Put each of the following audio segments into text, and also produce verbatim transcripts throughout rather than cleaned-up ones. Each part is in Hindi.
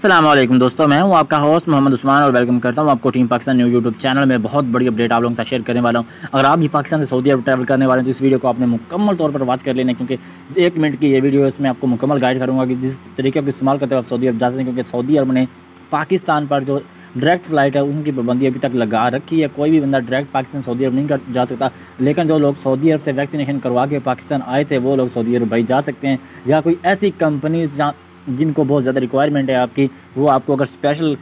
अस्सलाम वालेकुम दोस्तों, मैं हूं आपका होस्ट मोहम्मद उस्मान और वेलकम करता हूं आपको team Pakistan new YouTube channel में। बहुत बड़ी अपडेट आप लोगों के साथ शेयर करने वाला हूं। अगर आप भी पाकिस्तान से सऊदी अरब ट्रैवल करने वाले हैं तो इस वीडियो को आपने मुकम्मल तौर पर वॉच कर लेना, क्योंकि एक मिनट की ये वीडियो है, इसमें आपको मुकम्मल गाइड करूँगा कि जिस तरीके का इस्तेमाल करते हुए आप सऊदी अरब जा सकते हैं। क्योंकि सऊदी अरब ने पाकिस्तान पर जो डायरेक्ट फ्लाइट है उनकी पाबंदी अभी तक लगा रखी है। कोई भी बंदा डायरेक्ट पाकिस्तान सऊदी अरब नहीं जा सकता, लेकिन जो लोग सऊदी अरब से वैक्सीनेशन करवा के पाकिस्तान आए थे वो लोग सऊदी अरब भाई जा सकते हैं। या कोई ऐसी कंपनी जहाँ जिनको बहुत ज़्यादा रिक्वायरमेंट है आपकी, वो आपको अगर स्पेशल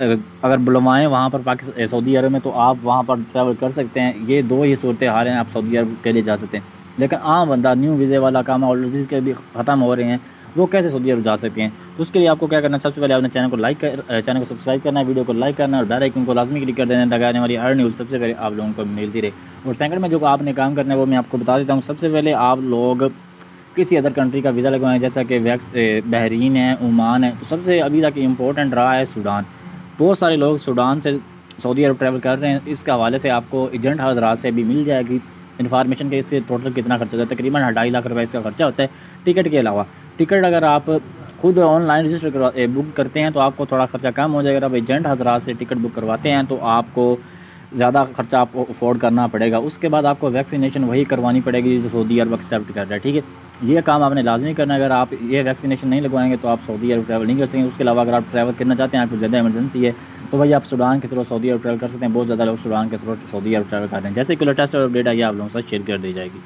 अगर बुलवाएँ वहाँ पर पाकिस्तान सऊदी अरब में तो आप वहाँ पर ट्रैवल कर सकते हैं। ये दो ही सूरत हाल हैं, आप सऊदी अरब के लिए जा सकते हैं। लेकिन आम बंदा न्यू वीज़े वाला काम और जिसके भी ख़त्म हो रहे हैं वो कैसे सऊदी अरब जा सकते हैं, तो उसके लिए आपको क्या करना है? सबसे पहले आपने चैनल को लाइक कर चैनल को सब्सक्राइब करना है, वीडियो को लाइक करना है और बेल आइकन को लाजमी क्लिक कर देना है ताकि आने वाली हर न्यूज़ सबसे पहले आप लोगों को मिलती रहे। और सेकंड में जो आपने काम करना है वो मैं आपको बता देता हूँ। सबसे पहले आप लोग किसी अदर कंट्री का वीज़ा लगवाएं, जैसा कि वैक्स बहरीन है, ओमान है। तो सबसे अभी तक इम्पोर्टेंट रहा है सूडान। बहुत सारे लोग सूडान से सऊदी अरब ट्रैवल कर रहे हैं, इसके हवाले से आपको एजेंट हजरात से भी मिल जाएगी इन्फॉर्मेशन के इसके टोटल कितना खर्चा होता है। तकरीबन ढाई लाख रुपये इसका खर्चा होता है टिकट के अलावा। टिकट अगर आप खुद ऑनलाइन रजिस्टर करवा बुक करते हैं तो आपको थोड़ा खर्चा कम हो जाएगा। अगर आप एजेंट हजरात से टिकट बुक करवाते हैं तो आपको ज़्यादा खर्चा आपको अफोर्ड करना पड़ेगा। उसके बाद आपको वैक्सीनेशन वही करवानी पड़ेगी जो सऊदी अरब एक्सेप्ट कर रहा है, ठीक है। ये काम आपने लाजमी करना है। अगर आप ये वैक्सीनेशन नहीं लगवाएंगे तो आप सऊदी अरब ट्रैवल नहीं कर सकेंगे। उसके अलावा अगर आप ट्रैवल करना चाहते हैं, आपको ज़्यादा इमरजेंसी है, तो भाई आप सूडान के थ्रू सऊदी अरब ट्रैवल कर सकते हैं। बहुत ज़्यादा लोग सूडान के थ्रू सऊदी अरब ट्रैवल कर रहे हैं। जैसे कि लेटेस्ट अपडेट आई आप लोगों के साथ शेयर कर दी जाएगी।